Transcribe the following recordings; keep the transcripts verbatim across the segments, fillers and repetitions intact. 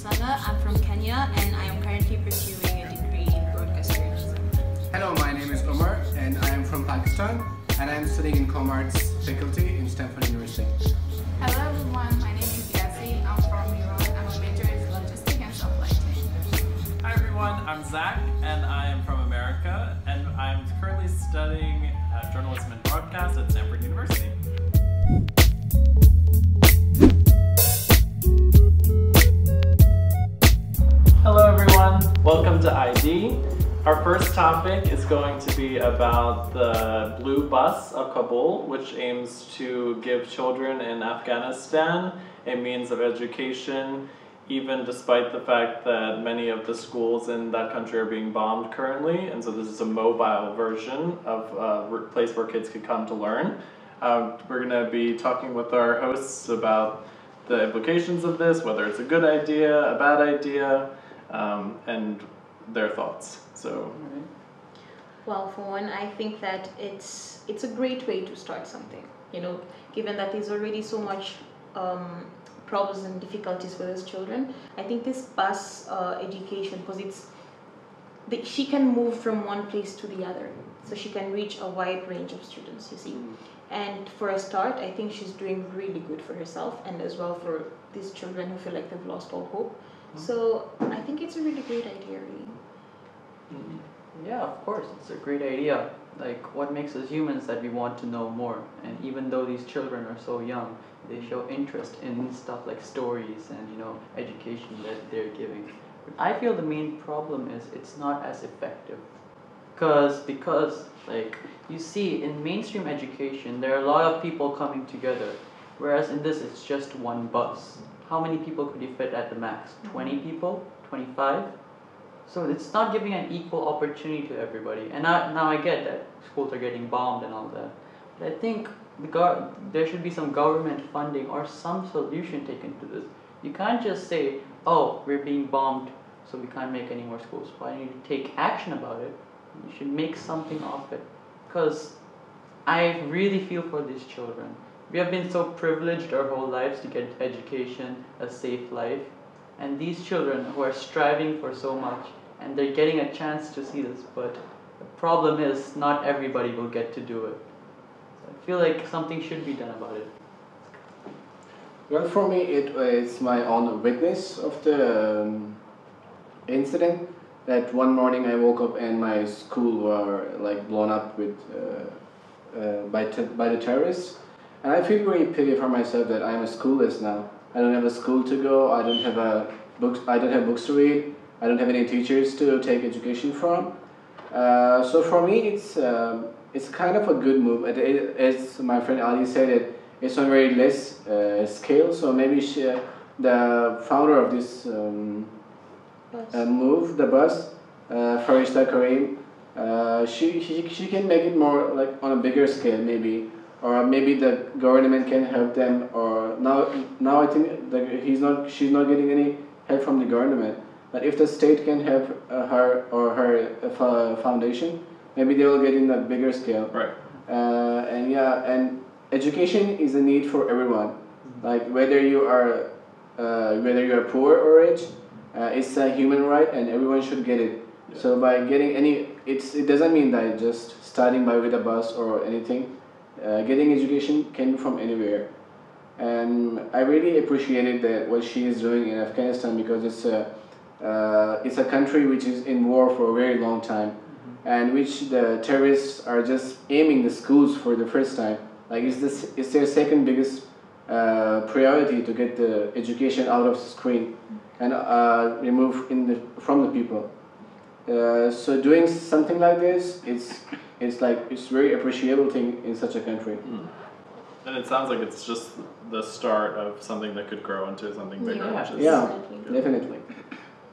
Sala. I'm from Kenya and I am currently pursuing a degree in broadcast journalism. Hello, my name is Umar and I am from Pakistan and I am studying in Commerce faculty in Stanford University. Hello everyone, my name is Yassi. I'm from Iran. I'm a major in logistics and supply chain. Hi everyone, I'm Zach and I am from America and I am currently studying uh, journalism and broadcast at Stanford University. Hello everyone, welcome to I D. Our first topic is going to be about the Blue Bus of Kabul, which aims to give children in Afghanistan a means of education, even despite the fact that many of the schools in that country are being bombed currently, and so this is a mobile version of a place where kids could come to learn. Uh, we're going to be talking with our hosts about the implications of this, whether it's a good idea, a bad idea, Um, and their thoughts. So, well, for one, I think that it's it's a great way to start something. You know, given that there's already so much um, problems and difficulties for those children, I think this bus uh, education, because it's the, she can move from one place to the other, so she can reach a wide range of students. You see, mm. And for a start, I think she's doing really good for herself and as well for these children who feel like they've lost all hope. So I think it's a really great idea, really. Yeah, of course, it's a great idea. Like, what makes us humans that we want to know more? And even though these children are so young, they show interest in stuff like stories and, you know, education that they're giving. But I feel the main problem is it's not as effective. Because, because, like, you see, in mainstream education, there are a lot of people coming together, whereas in this, it's just one bus. How many people could you fit at the max? twenty people? twenty-five? So it's not giving an equal opportunity to everybody. And I, now I get that schools are getting bombed and all that. But I think the go there should be some government funding or some solution taken to this. You can't just say, oh, we're being bombed, so we can't make any more schools. Why don't you take action about it? You should make something of it. Because I really feel for these children. We have been so privileged our whole lives to get education, a safe life, and these children who are striving for so much, and they're getting a chance to see this, but the problem is not everybody will get to do it. So I feel like something should be done about it. Well, for me, it was my own witness of the um, incident, that one morning I woke up and my school were like blown up with, uh, uh, by, t by the terrorists. And I feel very pity for myself that I'm a schoolless now. I don't have a school to go, I don't have a books, I don't have books to read, I don't have any teachers to take education from. Uh, so for me, it's um, it's kind of a good move. It, it, as my friend Ali said, it, it's on very less uh, scale. So maybe she, the founder of this um, uh, move, the bus, uh, Farishta Karim, uh, she, she she can make it more like on a bigger scale, maybe. Or maybe the government can help them. Or now, now I think that he's not, she's not getting any help from the government. But if the state can help uh, her or her uh, foundation, maybe they will get in a bigger scale. Right. Uh, and yeah, and education is a need for everyone. Mm-hmm. Like whether you are, uh, whether you are poor or rich, uh, it's a human right, and everyone should get it. Yeah. So by getting any, it's it doesn't mean that just starting by with a bus or anything. Uh, getting education came from anywhere, and I really appreciated that what she is doing in Afghanistan, because it's a uh, it's a country which is in war for a very long time, mm-hmm. and which the terrorists are just aiming the schools for the first time. Like it's this it's their second biggest uh, priority to get the education out of the screen and uh, remove in the from the people. Uh, so doing something like this, it's. It's like, it's a very appreciable thing in such a country. Mm. And it sounds like it's just the start of something that could grow into something bigger. Yeah, which is yeah definitely. definitely.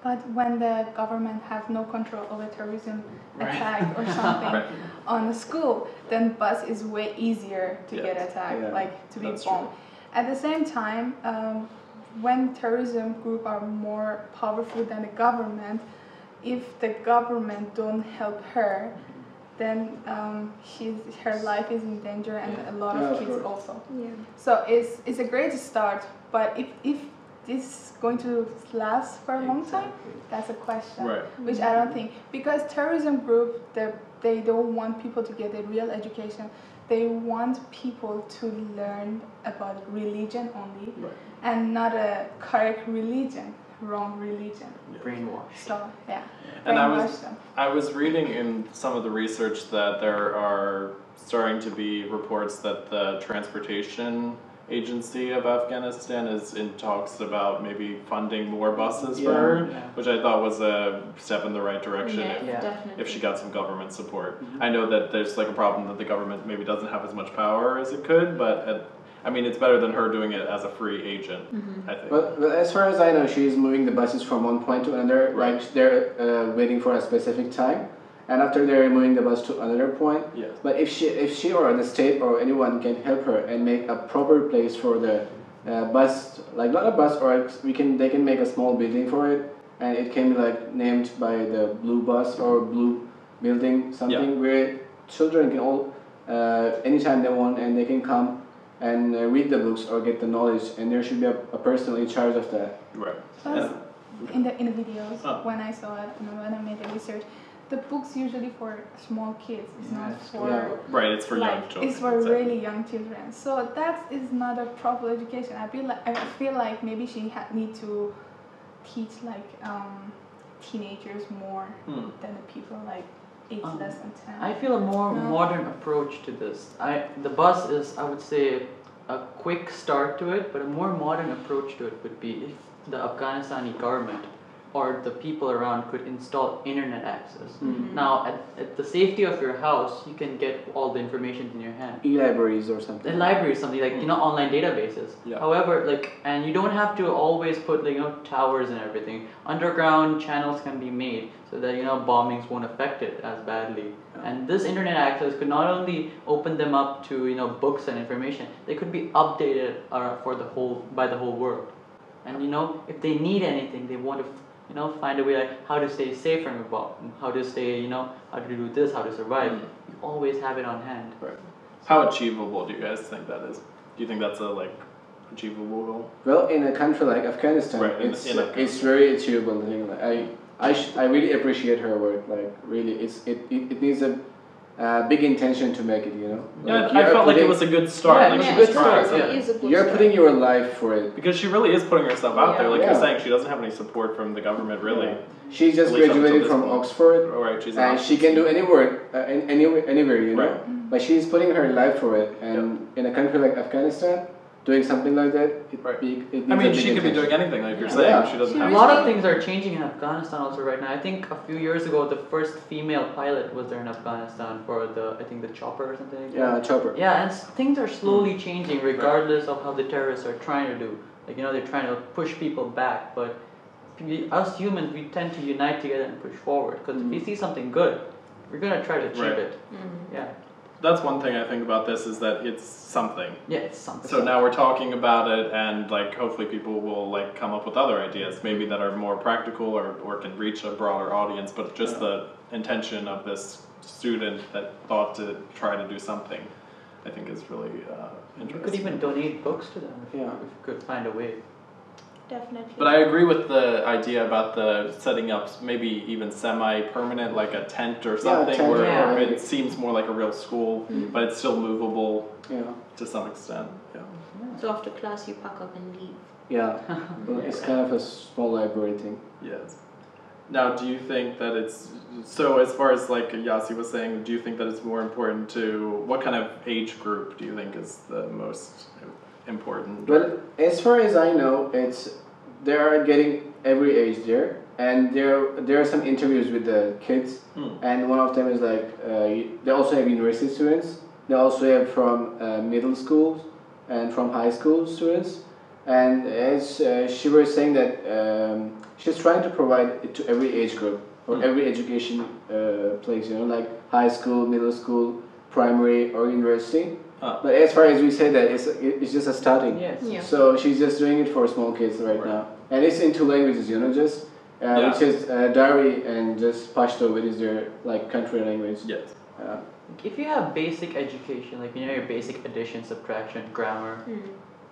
But when the government have no control over terrorism right. attack or something right. on a school, then bus is way easier to yeah. get attacked, yeah. like to be That's bombed. True. At the same time, um, when terrorism group are more powerful than the government, if the government don't help her, then um, she's, her life is in danger and yeah. a lot yeah, of kids sure. also. Yeah. So it's, it's a great start, but if, if this going to last for a long time? That's a question. Right. Which I don't think, because terrorism group, they they don't want people to get a real education. They want people to learn about religion only, right. and not a correct religion, wrong religion. Yeah. Brainwash. So yeah. And I was them. I was reading in some of the research that there are starting to be reports that the transportation agency of Afghanistan is in talks about maybe funding more buses yeah, for her, yeah. which I thought was a step in the right direction yeah, if, yeah. if she got some government support. Mm-hmm. I know that there's like a problem that the government maybe doesn't have as much power as it could, but at, I mean, it's better than her doing it as a free agent, mm-hmm. I think. But, but as far as I know, she's moving the buses from one point to another, right. like they're uh, waiting for a specific time. And after they're removing the bus to another point, yes. but if she, if she or the state or anyone can help her and make a proper place for the uh, bus, like not a bus, or we can, they can make a small building for it, and it can be like named by the blue bus or blue building, something yeah. where children can all uh, anytime they want, and they can come and uh, read the books or get the knowledge, and there should be a, a person in charge of that. Right. Yeah. In the in the videos oh. when I saw it, when I made the research. The book's usually for small kids. It's yeah. not for yeah. right. It's for like, young children. It's for exactly. really young children. So that is not a proper education. I feel like I feel like maybe she had need to teach like um, teenagers more hmm. than the people like age um, less than ten. I feel a more no. modern approach to this. I the bus is I would say a quick start to it, but a more modern approach to it would be if the Afghanistani government. Or the people around could install internet access. Mm-hmm. Now, at, at the safety of your house, you can get all the information in your hand. E-libraries or something. The libraries, something like mm. you know, online databases. Yeah. However, like, and you don't have to always put like, you know, towers and everything. Underground channels can be made so that you know bombings won't affect it as badly. Yeah. And this internet access could not only open them up to you know books and information, they could be updated uh, for the whole by the whole world. And you know, if they need anything, they want to. You know, find a way like how to stay safe from a bomb, how to stay, you know, how to do this, how to survive. Mm. You always have it on hand. Right. How achievable do you guys think that is? Do you think that's a like achievable goal? Well, in a country like Afghanistan, right. in, it's in Afghanistan. It's very achievable. I I I really appreciate her work. Like really, it's it it, it needs a. Uh, big intention to make it, you know. Like yeah, I felt putting, like it was a good start. Yeah, like yeah, she was good start. Yeah. It is a good you're start. Putting your life for it because she really is putting herself out yeah. there. Like yeah. you're saying, she doesn't have any support from the government, really. Yeah. She just graduated from point. Oxford, oh, right. she's and Oxford. She can do any work, uh, any anywhere, you know. Right. Mm-hmm. But she's putting her life for it, and yep. in a country like Afghanistan. Doing something like that, it, right. it, it I mean, she could be doing anything, like you're yeah. saying. Yeah. She doesn't. She have a lot of things are changing in Afghanistan also right now. I think a few years ago, the first female pilot was there in Afghanistan for the, I think the chopper or something. Like yeah, that. A chopper. Yeah, and things are slowly changing, regardless of how the terrorists are trying to do. Like you know, they're trying to push people back, but we, us humans, we tend to unite together and push forward. Because mm-hmm. if we see something good, we're gonna try to achieve right. it. Mm-hmm. Yeah. That's one thing I think about this is that it's something. Yeah, it's something. So now we're talking about it, and like hopefully people will like come up with other ideas, maybe that are more practical or or can reach a broader audience. But just yeah. the intention of this student that thought to try to do something, I think is really uh, interesting. You could even donate books to them if yeah. you could find a way. Definitely. But I agree with the idea about the setting up maybe even semi-permanent, like a tent or something, yeah, tent, where yeah. it seems more like a real school, mm-hmm. but it's still movable yeah. to some extent. Yeah. So after class you pack up and leave. Yeah, well, it's kind of a small library thing. Yes. Now, do you think that it's, so as far as like Yasi was saying, do you think that it's more important to, what kind of age group do you think is the most important? Well, as far as I know, it's they are getting every age there, and there there are some interviews with the kids, mm. and one of them is like uh, they also have university students, they also have from uh, middle schools and from high school students, and as uh, she was saying that um, she's trying to provide it to every age group or mm. every education uh, place, you know, like high school, middle school, primary or university. Oh. But as far as we say that, it's it's just a starting. Yes. Yeah. So she's just doing it for small kids right, right. now, and it's in two languages, you know, just uh, yeah. which is uh, Dari and just Pashto, which is their like country language. Yes. Uh, if you have basic education, like you know your basic addition, subtraction, grammar, mm.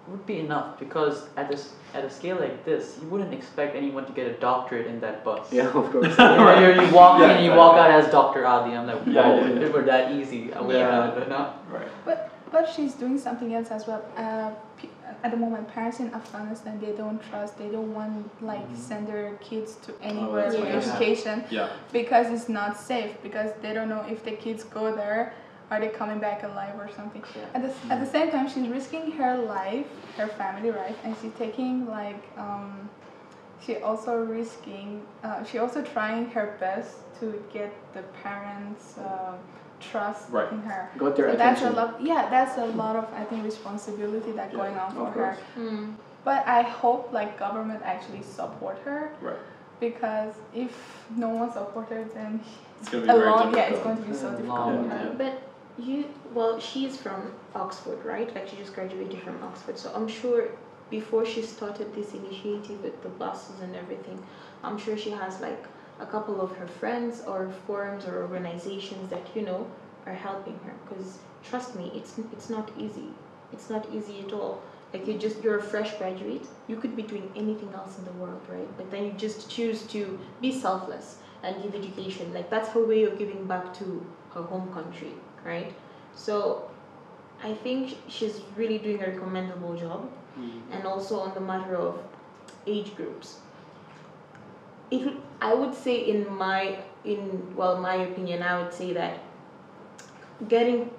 would be enough, because at this at a scale like this, you wouldn't expect anyone to get a doctorate in that bus. Yeah, of course. You know, right. You're, you walk yeah, in and you right, walk right. out as Doctor Adi. I'm like, whoa, yeah, yeah, yeah. It were that easy. I mean, yeah. uh, no. Right. But but she's doing something else as well. Uh, at the moment, parents in Afghanistan, they don't trust. They don't want like mm-hmm. send their kids to anywhere oh, for yeah. education yeah. because it's not safe. Because they don't know if the kids go there. Are they coming back alive or something? Yeah. At the mm-hmm. at the same time, she's risking her life, her family life, and she's taking like um, she also risking. Uh, she also trying her best to get the parents' uh, trust right. in her. Got their so attention. That's a lot. Yeah, that's a lot of I think responsibility that yeah, going on for her. Mm. But I hope like government actually support her. Right. Because if no one supports her, then it's going to be alone, very yeah, it's going to be so difficult. Long, yeah. Yeah. But You well, she's from Oxford, right? Like she just graduated from Oxford, so I'm sure before she started this initiative with the buses and everything, I'm sure she has like a couple of her friends or forums or organizations that you know are helping her. Because trust me, it's it's not easy. It's not easy at all. Like you just you're a fresh graduate. You could be doing anything else in the world, right? But then you just choose to be selfless and give education. Like that's her way of giving back to her home country. Right, so I think she's really doing a commendable job, mm-hmm. and also on the matter of age groups. It I would say in my in well my opinion I would say that getting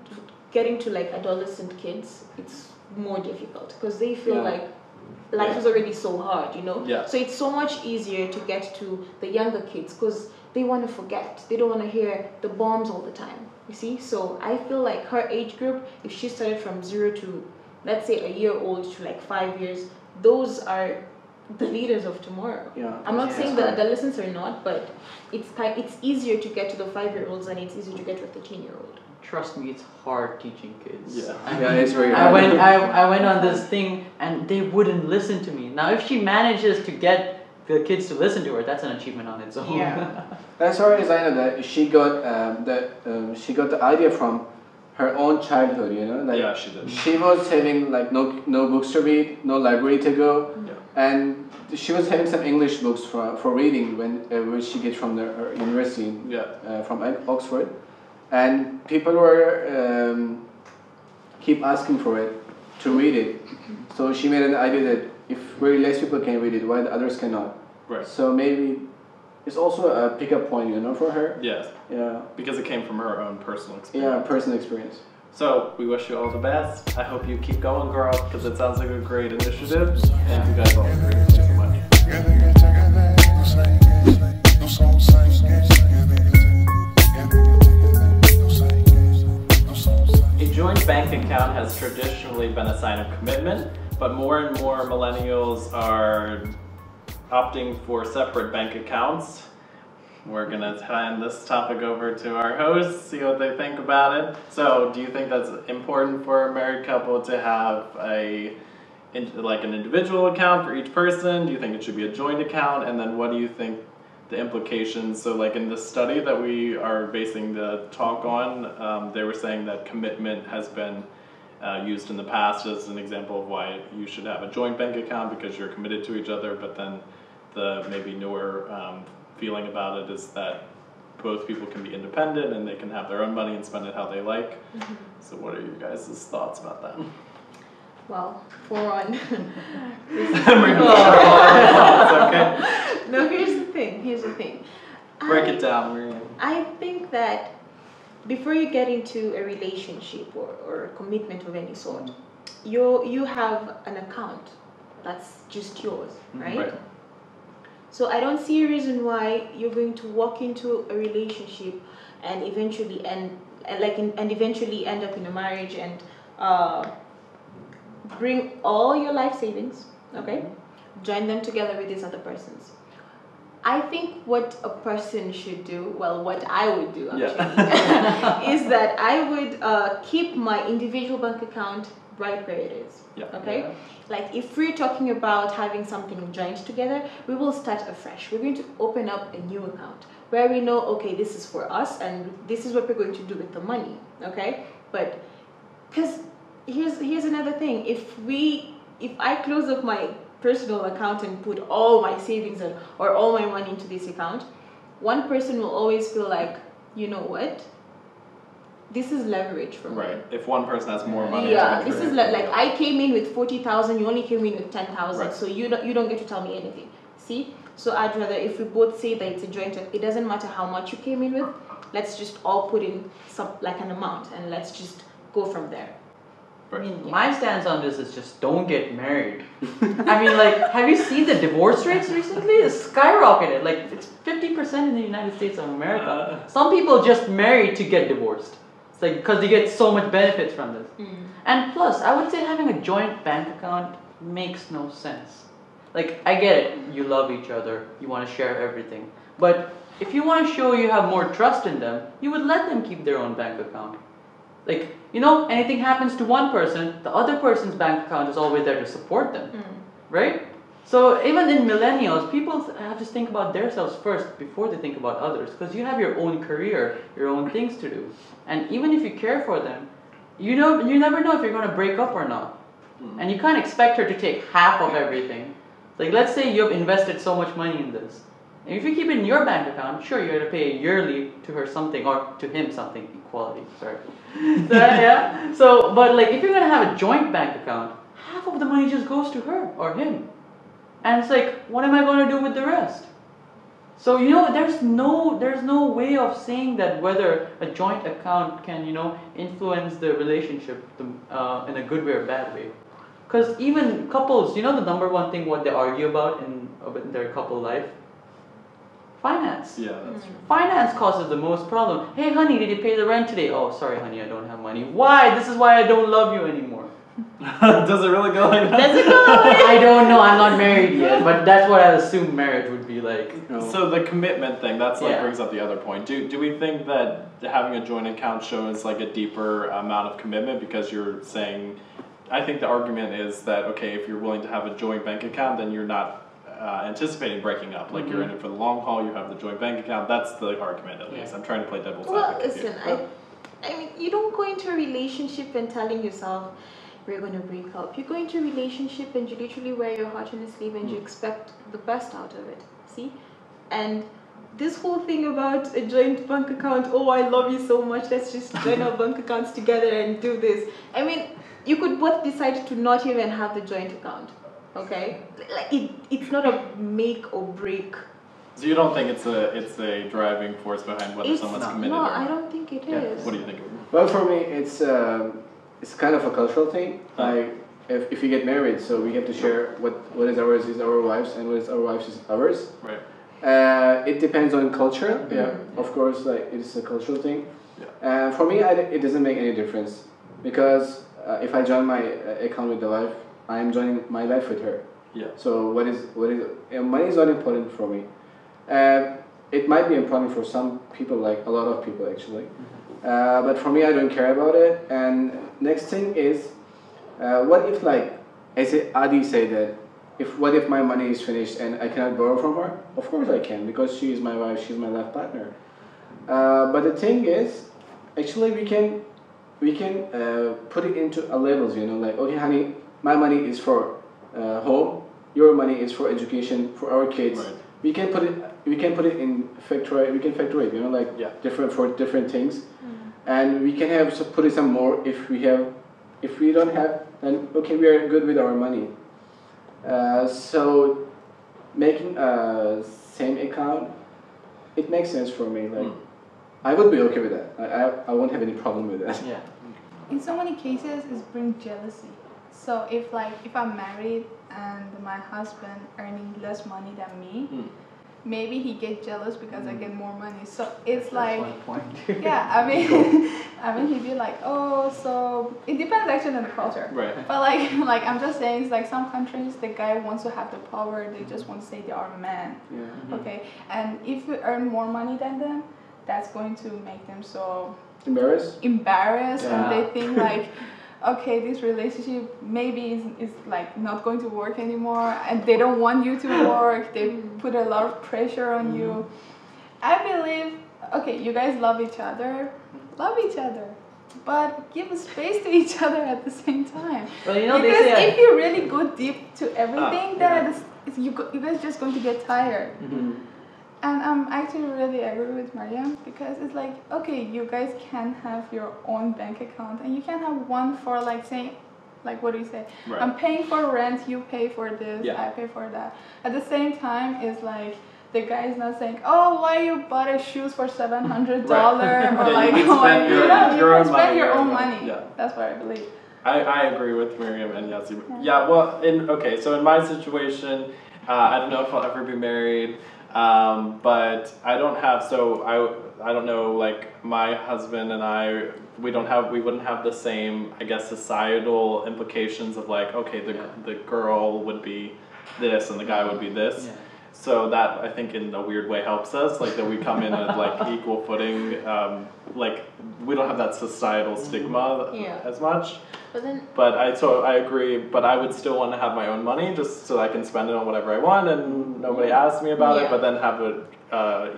getting to like adolescent kids, it's more difficult because they feel yeah. like life yeah. is already so hard, you know. Yeah. So it's so much easier to get to the younger kids because they want to forget. They don't want to hear the bombs all the time. You see, so I feel like her age group, if she started from zero to, let's say, a year old to like five years, those are the leaders of tomorrow. Yeah, I'm not yeah, saying that adolescents are not, but it's kind, it's easier to get to the five-year-olds than it's easier to get to a thirteen-year-old. Trust me, it's hard teaching kids. Yeah, I mean, yeah it's very hard. I went, I, I went on this thing, and they wouldn't listen to me. Now, if she manages to get the kids to listen to her, that's an achievement on its own. Yeah. As far as I know, that she got um, that um, she got the idea from her own childhood. You know, like yeah, she did. She was having like no no books to read, no library to go, yeah. and she was having some English books for for reading when uh, which she gets from the her university, yeah, uh, from Oxford, and people were um, keep asking for it to read it. So she made an idea that if very less people can read it, why the others cannot? Right. So maybe it's also a pickup point, you know, for her. Yes. Yeah. Because it came from her own personal experience. Yeah, personal experience. So we wish you all the best. I hope you keep going, girl, because it sounds like a great initiative. Thank you guys all for doing so much. A joint bank account has traditionally been a sign of commitment. But more and more millennials are opting for separate bank accounts. We're gonna hand this topic over to our hosts, see what they think about it. So, do you think that's important for a married couple to have a like an individual account for each person? Do you think it should be a joint account? And then what do you think the implications? So like in this study that we are basing the talk on, um, they were saying that commitment has been Uh, used in the past as an example of why you should have a joint bank account because you're committed to each other, but then the maybe newer um, feeling about it is that both people can be independent and they can have their own money and spend it how they like. Mm-hmm. So what are you guys' thoughts about that? Well, for one. okay. No, here's the thing, here's the thing. Break I, it down, Maria. I think that before you get into a relationship or, or a commitment of any sort, you you have an account that's just yours, right? right? So I don't see a reason why you're going to walk into a relationship and eventually and, and like in, and eventually end up in a marriage and uh, bring all your life savings, okay, join them together with these other persons. I think what a person should do, well, what I would do actually, yeah. is that I would uh, keep my individual bank account right where it is, yeah. okay? Yeah. Like if we're talking about having something joined together, we will start afresh. We're going to open up a new account where we know, okay, this is for us and this is what we're going to do with the money, okay? But, because here's, here's another thing, if we if I close up my personal account and put all my savings or, or all my money into this account, one person will always feel like, you know what, this is leverage for me. Right. If one person has more money, yeah, this is like, like I came in with forty thousand. You only came in with ten thousand. Right. So you don't you don't get to tell me anything. See. So I'd rather if we both say that it's a joint, it doesn't matter how much you came in with. Let's just all put in some like an amount, and let's just go from there. I mean, yeah. My stance on this is just don't get married. I mean, like, have you seen the divorce rates recently? It's skyrocketed. Like, it's fifty percent in the United States of America. Uh, Some people just marry to get divorced. It's like, because they get so much benefits from this. Mm. And plus, I would say having a joint bank account makes no sense. Like, I get it. You love each other. You want to share everything. But if you want to show you have more trust in them, you would let them keep their own bank account. Like, you know, anything happens to one person, the other person's bank account is always there to support them, mm. right? So even in millennials, people have to think about themselves first before they think about others, because you have your own career, your own things to do. And even if you care for them, you know, you never know if you're going to break up or not. Mm. And you can't expect her to take half of everything. Like, let's say you've invested so much money in this. And if you keep it in your bank account, sure, you have to pay yearly to her something, or to him something, equality, sorry. So, yeah. So, but like, if you're gonna have a joint bank account, half of the money just goes to her or him. And it's like, what am I gonna do with the rest? So, you know, there's no, there's no way of saying that whether a joint account can, you know, influence the relationship uh, in a good way or bad way. Because even couples, you know the number one thing what they argue about in, in their couple life? Finance. Yeah, that's true. Finance causes the most problem. Hey, honey, did you pay the rent today? Oh, sorry, honey, I don't have money. Why? This is why I don't love you anymore. Does it really go like that? Does it go like that? I don't know. I'm not married yet, but that's what I assume marriage would be like. You know. So the commitment thing, that's like yeah. brings up the other point. Do do we think that having a joint account shows like a deeper amount of commitment? Because you're saying, I think the argument is that, okay, if you're willing to have a joint bank account, then you're not Uh, anticipating breaking up, like mm-hmm. you're in it for the long haul, you have the joint bank account. That's the argument, at least. I'm trying to play devil's well, advocate. Well, listen, here, I, I mean, you don't go into a relationship and telling yourself we're going to break up. You go into a relationship and you literally wear your heart on your sleeve and mm. you expect the best out of it. See, and this whole thing about a joint bank account. Oh, I love you so much. Let's just join our bank accounts together and do this. I mean, you could both decide to not even have the joint account. Okay, like it, it's not a make or break. So you don't think it's a it's a driving force behind whether it's someone's not, committed? No, or I don't think it yeah. is. What do you think? Well, for me, it's uh, it's kind of a cultural thing. Huh? Like if if you get married, so we have to share what what is ours is our wives, and what is our wives is ours. Right. Uh, it depends on culture. Mm-hmm. Yeah, of course, like it's a cultural thing. Yeah. Uh, for me, I, it doesn't make any difference because uh, if I join my account with the wife, I am joining my life with her. Yeah. So what is what is money is not important for me. Uh, it might be important for some people, like a lot of people actually. Mm-hmm. Uh, but for me, I don't care about it. And next thing is, uh, what if like, as Adi said that, if what if my money is finished and I cannot borrow from her? Of course I can because she is my wife. She's my life partner. Uh, but the thing is, actually we can, we can uh, put it into a labels. You know, like okay, honey. My money is for uh, home. Your money is for education for our kids. Right. We can put it. We can put it in factor. We can factor it. You know, like yeah. different for different things, mm. and we can have put it some more if we have. If we don't have, then okay, we are good with our money. Uh, so, making a same account, it makes sense for me. Like, mm. I would be okay with that. I, I I won't have any problem with that. Yeah. In so many cases, it's bring jealousy. So if like if I'm married and my husband earning less money than me, mm. maybe he get jealous because mm. I get more money. So it's like yeah, I mean, I mean he'd be like oh so it depends actually on the culture. Right. But like like I'm just saying it's like some countries the guy wants to have the power. They just want to say they are a man. Yeah. Mm-hmm. Okay. And if you earn more money than them, that's going to make them so embarrassed. Embarrassed, yeah. And they think like. Okay, this relationship maybe is, is like not going to work anymore and they don't want you to work. They put a lot of pressure on mm-hmm. you. I believe, okay, you guys love each other. Love each other. but give a space to each other at the same time. Well, you know, because they say if I... you really go deep to everything, ah, yeah. then you, you guys are just going to get tired. Mm-hmm. And I'm actually really agree with Mariam, because it's like, okay, you guys can have your own bank account, and you can have one for like saying, like what do you say? Right. I'm paying for rent, you pay for this, yeah. I pay for that. At the same time, it's like, the guy is not saying, oh, why you bought a shoes for seven hundred dollars right. or yeah, like, you can spend your, yeah, your, your, own, spend money, your own money. Yeah. That's what I believe. I, I agree with Miriam and Yazi. Yeah. yeah, well, in okay, so in my situation, uh, I don't know if I'll ever be married, um, but I don't have, so I, I don't know, like, my husband and I, we don't have, we wouldn't have the same, I guess, societal implications of like, okay, the, yeah. the girl would be this and the guy would be this. Yeah. So that, I think, in a weird way helps us, like that we come in at like equal footing, um, like we don't have that societal stigma yeah. as much. But then, but I so I agree, but I would still want to have my own money just so I can spend it on whatever I want and nobody yeah. asks me about yeah. it, but then have a uh,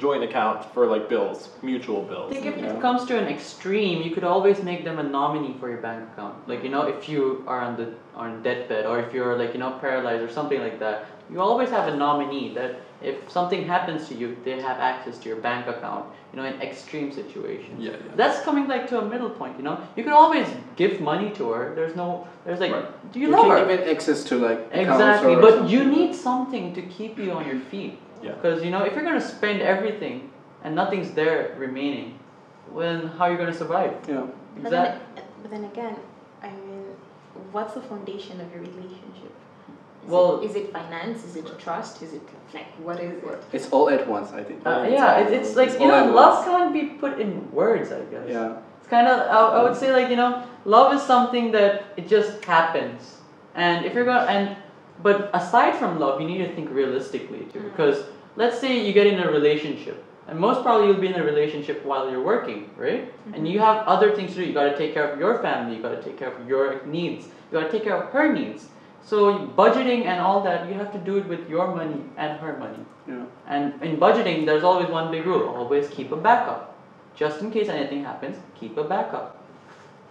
joint account for like bills, mutual bills. I think if it comes to an extreme, you could always make them a nominee for your bank account. Like, you know, if you are on the on deathbed or if you're like, you know, paralyzed or something like that, you always have a nominee that if something happens to you, they have access to your bank account, you know, in extreme situations. Yeah, yeah. That's coming like to a middle point, you know? You can always give money to her. There's no, there's like, right. do you, you love her? You can give it access to like Exactly, but something. You need something to keep you on your feet. Yeah. Because, you know, if you're going to spend everything and nothing's there remaining, well, how are you going to survive? Yeah. Exactly. But then, but then again, I mean, what's the foundation of your relationship? Is well, it, is it finance? Is it trust? Is it like what is it? It's all at once, I think. Uh, yeah, it's, it's, it's like it's you know, love once. Can't be put in words, I guess. Yeah. It's kind of I, I would say like you know, love is something that it just happens, and if you're gonna and but aside from love, you need to think realistically too, because let's say you get in a relationship, and most probably you'll be in a relationship while you're working, right? Mm-hmm. And you have other things to do. You got to take care of your family. You got to take care of your needs. You got to take care of her needs. So budgeting and all that, you have to do it with your money and her money. Yeah. And in budgeting, there's always one big rule. Always keep a backup. Just in case anything happens, keep a backup.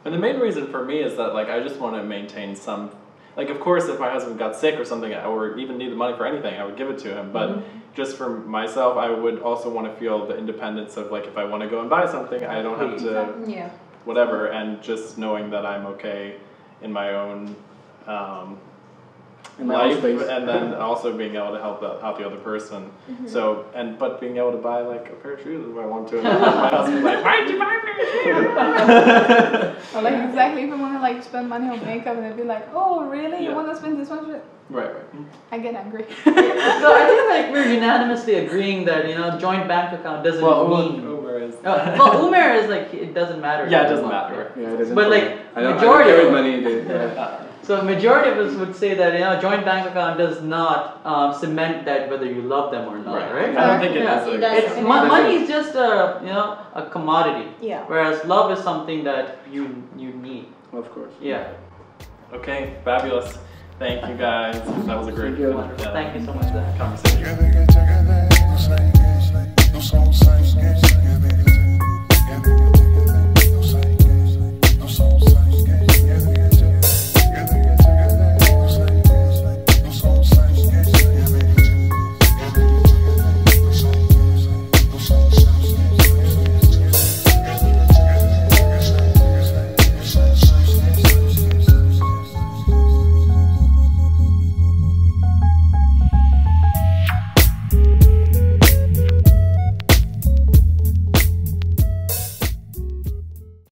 And the main reason for me is that like I just want to maintain some... Like, of course, if my husband got sick or something, or even needed money for anything, I would give it to him. But mm-hmm. just for myself, I would also want to feel the independence of, like, if I want to go and buy something, I don't have to... Yeah. Whatever. And just knowing that I'm okay in my own... Um, life, and then also being able to help the, help the other person. Mm-hmm. So and but being able to buy like a pair of shoes if I want to, and my husband's like, why did you buy a pair of shoes? Or like exactly if I want to like spend money on makeup, and they'd be like, oh really? Yeah. You want to spend this much? Right, right. I get angry. So I think like we're unanimously agreeing that you know joint bank account doesn't well, mean. Well, Umer is. Uh, well, Umer is like it doesn't matter. Yeah, it doesn't matter. Yeah, it doesn't. But matter. Like I don't, majority I don't carry money. Yeah. So majority of us would say that you know joint bank account does not um, cement that whether you love them or not, right? right? I don't think it does. Yeah. It does. It's, it does. Money is just a you know a commodity. Yeah. Whereas love is something that you you need. Of course. Yeah. Okay. Fabulous. Thank you guys. That was a great. Thank you, yeah. Thank you so much for that conversation.